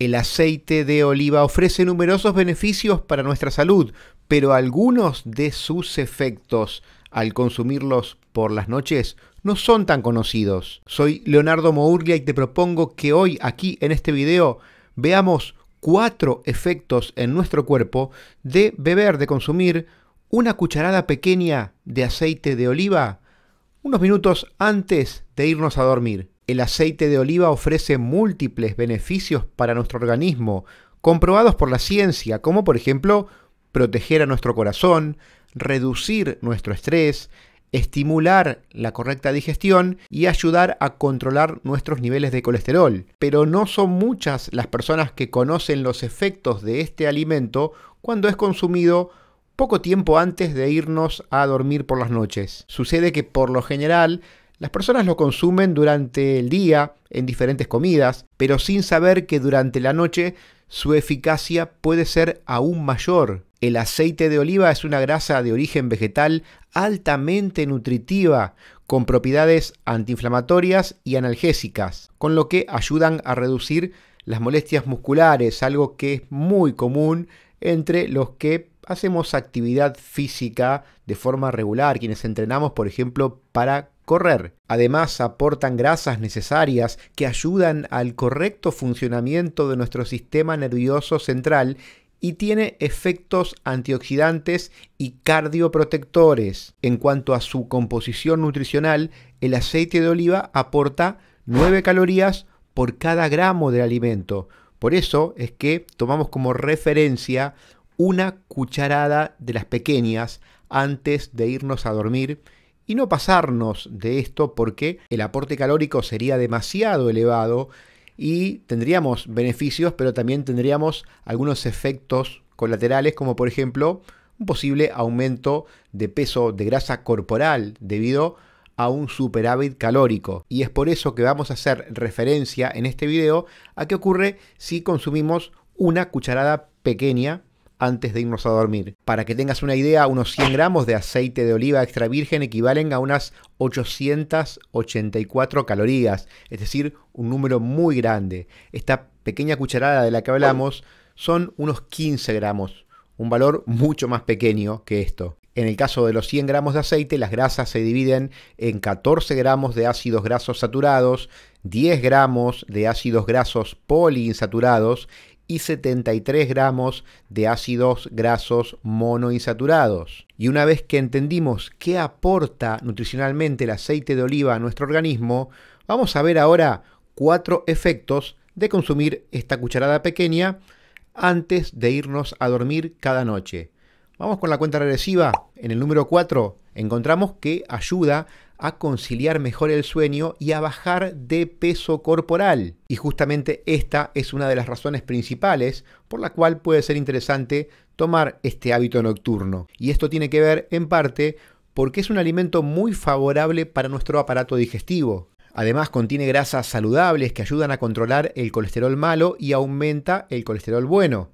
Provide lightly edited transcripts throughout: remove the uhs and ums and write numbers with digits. El aceite de oliva ofrece numerosos beneficios para nuestra salud, pero algunos de sus efectos al consumirlos por las noches no son tan conocidos. Soy Leonardo Mourglia y te propongo que hoy, aquí en este video, veamos 4 efectos en nuestro cuerpo de beber, de consumir una cucharada pequeña de aceite de oliva unos minutos antes de irnos a dormir. El aceite de oliva ofrece múltiples beneficios para nuestro organismo, comprobados por la ciencia, como por ejemplo proteger a nuestro corazón, reducir nuestro estrés, estimular la correcta digestión y ayudar a controlar nuestros niveles de colesterol. Pero no son muchas las personas que conocen los efectos de este alimento cuando es consumido poco tiempo antes de irnos a dormir por las noches. Sucede que por lo general las personas lo consumen durante el día en diferentes comidas, pero sin saber que durante la noche su eficacia puede ser aún mayor. El aceite de oliva es una grasa de origen vegetal altamente nutritiva, con propiedades antiinflamatorias y analgésicas, con lo que ayudan a reducir las molestias musculares, algo que es muy común entre los que hacemos actividad física de forma regular, quienes entrenamos, por ejemplo, para correr. Además, aportan grasas necesarias que ayudan al correcto funcionamiento de nuestro sistema nervioso central y tiene efectos antioxidantes y cardioprotectores. En cuanto a su composición nutricional, el aceite de oliva aporta 9 calorías por cada gramo del alimento. Por eso es que tomamos como referencia una cucharada de las pequeñas antes de irnos a dormir y no pasarnos de esto, porque el aporte calórico sería demasiado elevado y tendríamos beneficios, pero también tendríamos algunos efectos colaterales, como por ejemplo un posible aumento de peso, de grasa corporal debido a un superávit calórico. Y es por eso que vamos a hacer referencia en este video a qué ocurre si consumimos una cucharada pequeña antes de irnos a dormir. Para que tengas una idea, unos 100 gramos de aceite de oliva extra virgen equivalen a unas 884 calorías, es decir, un número muy grande. Esta pequeña cucharada de la que hablamos son unos 15 gramos, un valor mucho más pequeño que esto. En el caso de los 100 gramos de aceite, las grasas se dividen en 14 gramos de ácidos grasos saturados, 10 gramos de ácidos grasos poliinsaturados y 73 gramos de ácidos grasos monoinsaturados. Y una vez que entendimos qué aporta nutricionalmente el aceite de oliva a nuestro organismo, vamos a ver ahora 4 efectos de consumir esta cucharada pequeña antes de irnos a dormir cada noche. Vamos con la cuenta regresiva. En el número 4 encontramos que ayuda a conciliar mejor el sueño y a bajar de peso corporal. Y justamente esta es una de las razones principales por la cual puede ser interesante tomar este hábito nocturno. Y esto tiene que ver en parte porque es un alimento muy favorable para nuestro aparato digestivo. Además, contiene grasas saludables que ayudan a controlar el colesterol malo y aumenta el colesterol bueno.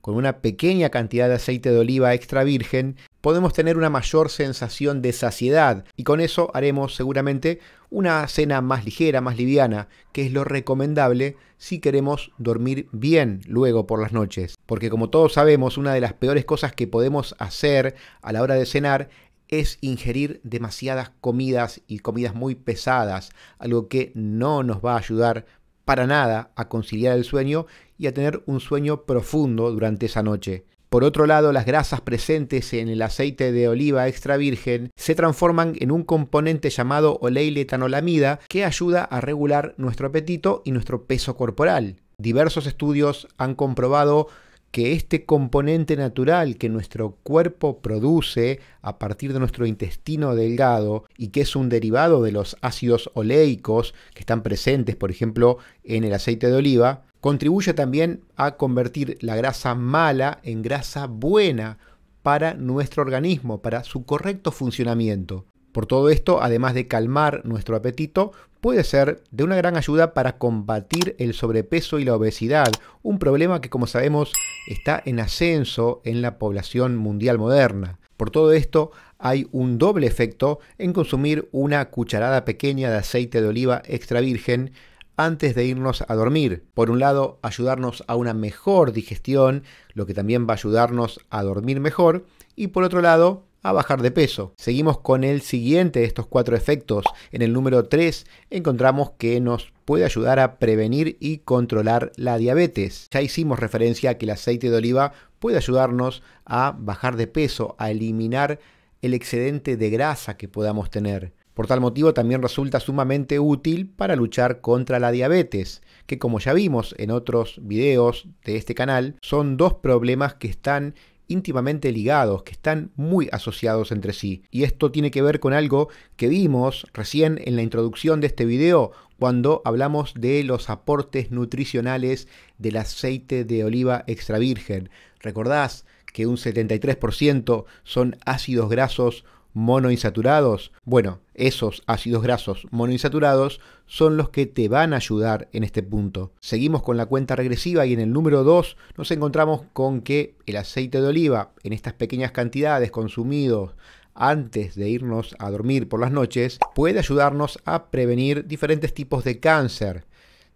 Con una pequeña cantidad de aceite de oliva extra virgen podemos tener una mayor sensación de saciedad y con eso haremos seguramente una cena más ligera, más liviana, que es lo recomendable si queremos dormir bien luego por las noches. Porque como todos sabemos, una de las peores cosas que podemos hacer a la hora de cenar es ingerir demasiadas comidas y comidas muy pesadas, algo que no nos va a ayudar para nada a conciliar el sueño y a tener un sueño profundo durante esa noche. Por otro lado, las grasas presentes en el aceite de oliva extra virgen se transforman en un componente llamado oleiletanolamida que ayuda a regular nuestro apetito y nuestro peso corporal. Diversos estudios han comprobado que este componente natural que nuestro cuerpo produce a partir de nuestro intestino delgado y que es un derivado de los ácidos oleicos que están presentes, por ejemplo, en el aceite de oliva, contribuye también a convertir la grasa mala en grasa buena para nuestro organismo, para su correcto funcionamiento. Por todo esto, además de calmar nuestro apetito, puede ser de una gran ayuda para combatir el sobrepeso y la obesidad, un problema que, como sabemos, está en ascenso en la población mundial moderna. Por todo esto, hay un doble efecto en consumir una cucharada pequeña de aceite de oliva extra virgen antes de irnos a dormir. Por un lado, ayudarnos a una mejor digestión, lo que también va a ayudarnos a dormir mejor, y por otro lado, a bajar de peso. Seguimos con el siguiente de estos 4 efectos. En el número 3 encontramos que nos puede ayudar a prevenir y controlar la diabetes. Ya hicimos referencia a que el aceite de oliva puede ayudarnos a bajar de peso, a eliminar el excedente de grasa que podamos tener. Por tal motivo también resulta sumamente útil para luchar contra la diabetes, que como ya vimos en otros videos de este canal, son 2 problemas que están íntimamente ligados, que están muy asociados entre sí. Y esto tiene que ver con algo que vimos recién en la introducción de este video, cuando hablamos de los aportes nutricionales del aceite de oliva extra virgen. ¿Recordás que un 73% son ácidos grasos monoinsaturados? Bueno, esos ácidos grasos monoinsaturados son los que te van a ayudar en este punto. Seguimos con la cuenta regresiva y en el número 2 nos encontramos con que el aceite de oliva, en estas pequeñas cantidades consumidos antes de irnos a dormir por las noches, puede ayudarnos a prevenir diferentes tipos de cáncer.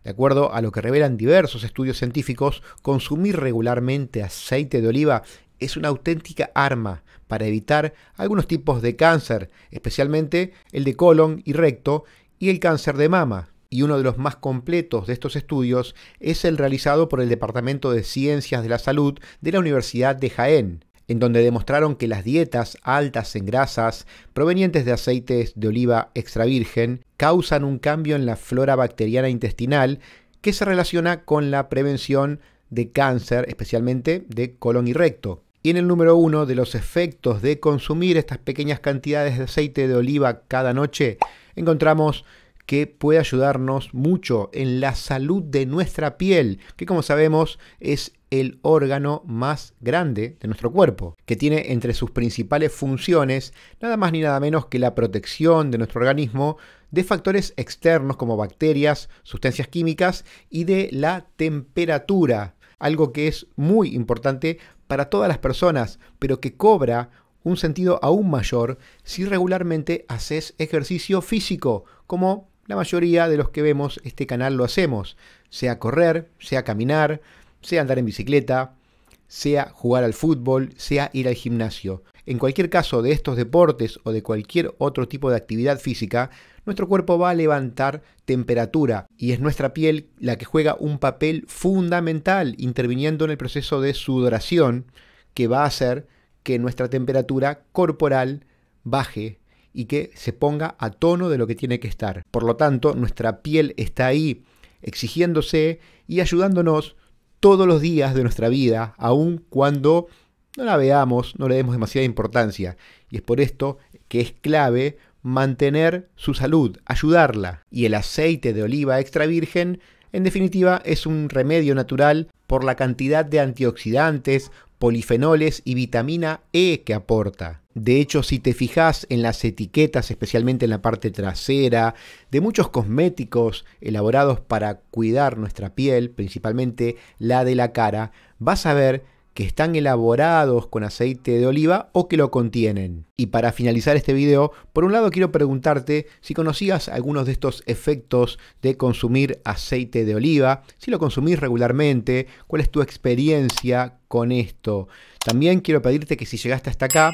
De acuerdo a lo que revelan diversos estudios científicos, consumir regularmente aceite de oliva es una auténtica arma para evitar algunos tipos de cáncer, especialmente el de colon y recto y el cáncer de mama. Y uno de los más completos de estos estudios es el realizado por el Departamento de Ciencias de la Salud de la Universidad de Jaén, en donde demostraron que las dietas altas en grasas provenientes de aceites de oliva extra virgen causan un cambio en la flora bacteriana intestinal que se relaciona con la prevención de cáncer, especialmente de colon y recto. Y en el número 1 de los efectos de consumir estas pequeñas cantidades de aceite de oliva cada noche, encontramos que puede ayudarnos mucho en la salud de nuestra piel, que como sabemos es el órgano más grande de nuestro cuerpo, que tiene entre sus principales funciones nada más ni nada menos que la protección de nuestro organismo de factores externos como bacterias, sustancias químicas y de la temperatura, algo que es muy importante para todas las personas, pero que cobra un sentido aún mayor si regularmente haces ejercicio físico, como la mayoría de los que vemos este canal lo hacemos, sea correr, sea caminar, sea andar en bicicleta, sea jugar al fútbol, sea ir al gimnasio. En cualquier caso de estos deportes o de cualquier otro tipo de actividad física, nuestro cuerpo va a levantar temperatura y es nuestra piel la que juega un papel fundamental interviniendo en el proceso de sudoración que va a hacer que nuestra temperatura corporal baje y que se ponga a tono de lo que tiene que estar. Por lo tanto, nuestra piel está ahí exigiéndose y ayudándonos todos los días de nuestra vida, aun cuando no la veamos, no le demos demasiada importancia. Y es por esto que es clave mantener su salud, ayudarla. Y el aceite de oliva extra virgen, en definitiva, es un remedio natural por la cantidad de antioxidantes, polifenoles y vitamina E que aporta. De hecho, si te fijas en las etiquetas, especialmente en la parte trasera, de muchos cosméticos elaborados para cuidar nuestra piel, principalmente la de la cara, vas a ver que están elaborados con aceite de oliva o que lo contienen. Y para finalizar este video, por un lado quiero preguntarte si conocías algunos de estos efectos de consumir aceite de oliva, si lo consumís regularmente, cuál es tu experiencia con esto. También quiero pedirte que si llegaste hasta acá,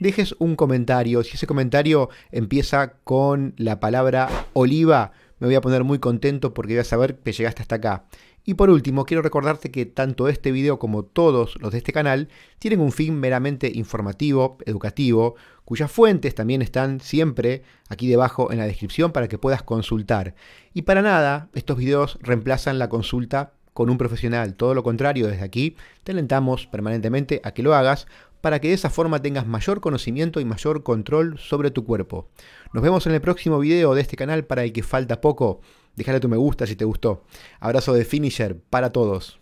dejes un comentario. Si ese comentario empieza con la palabra oliva, me voy a poner muy contento porque voy a saber que llegaste hasta acá. Y por último, quiero recordarte que tanto este video como todos los de este canal tienen un fin meramente informativo, educativo, cuyas fuentes también están siempre aquí debajo en la descripción para que puedas consultar. Y para nada, estos videos reemplazan la consulta con un profesional. Todo lo contrario, desde aquí te alentamos permanentemente a que lo hagas para que de esa forma tengas mayor conocimiento y mayor control sobre tu cuerpo. Nos vemos en el próximo video de este canal para el que falta poco. Déjale tu me gusta si te gustó. Abrazo de finisher para todos.